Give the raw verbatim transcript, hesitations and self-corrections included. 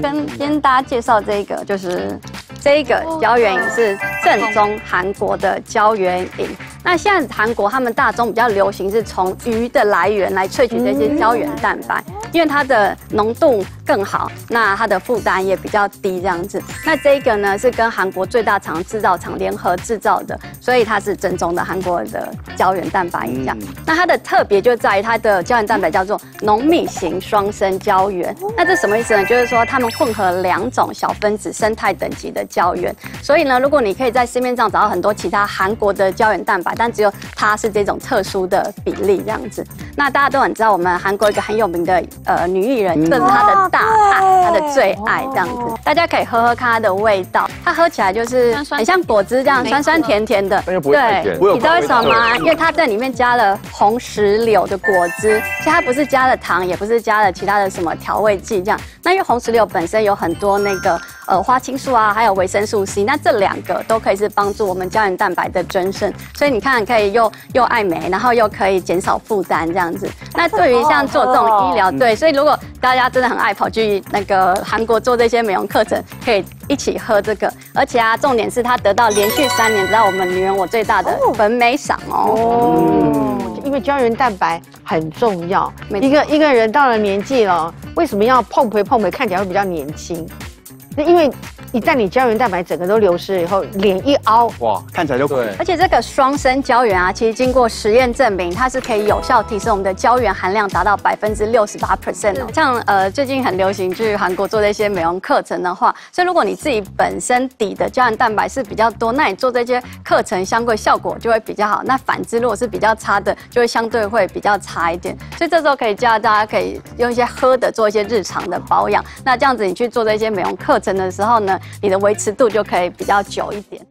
跟跟大家介绍这个，就是这个胶原饮是正宗韩国的胶原饮。那现在韩国他们大众比较流行是从鱼的来源来萃取这些胶原蛋白，因为它的浓度更好，那它的负担也比较低这样子。那这个呢是跟韩国最大厂制造厂联合制造的，所以它是正宗的韩国的胶原蛋白饮料。那它的特别就在于它的胶原蛋白叫做浓密型双生胶原。那这什么意思呢？就是说它们混合两种小分子生态等级的胶原。所以呢，如果你可以在市面上找到很多其他韩国的胶原蛋白，但只有它是这种特殊的比例这样子。那大家都很知道，我们韩国一个很有名的呃女艺人，这是她的大爱，她的最爱这样子。大家可以喝喝看它的味道，它喝起来就是很像果汁这样，酸酸甜甜的。对，你知道为什么吗？因为它在里面加了红石榴的果汁，所以它不是加了糖，也不是加了其他的什么调味剂这样。那因为红石榴本身有很多那个呃花青素啊，还有维生素 C， 那这两个都可以是帮助我们胶原蛋白的增生，所以你看可以又又爱美，然后又可以减少负担这样子。那对于像做这种医疗，对，所以如果大家真的很爱跑去那个韩国做这些美容课程，可以一起喝这个。而且啊，重点是它得到连续三年得到我们女人我最大的粉美赏哦。因为胶原蛋白很重要，一个一个人到了年纪了，为什么要碰皮碰皮，看起来会比较年轻？那因为一旦你胶原蛋白整个都流失了以后，脸一凹，哇，看起来就苦。而且这个双生胶原啊，其实经过实验证明，它是可以有效提升我们的胶原含量达到百分之六十八 percent 哦。像呃最近很流行去韩国做这些美容课程的话，所以如果你自己本身底的胶原蛋白是比较多，那你做这些课程相对效果就会比较好。那反之，如果是比较差的，就会相对会比较差一点。所以这时候可以叫大家可以用一些喝的做一些日常的保养。那这样子你去做这些美容课程的时候呢，你的维持度就可以比较久一点。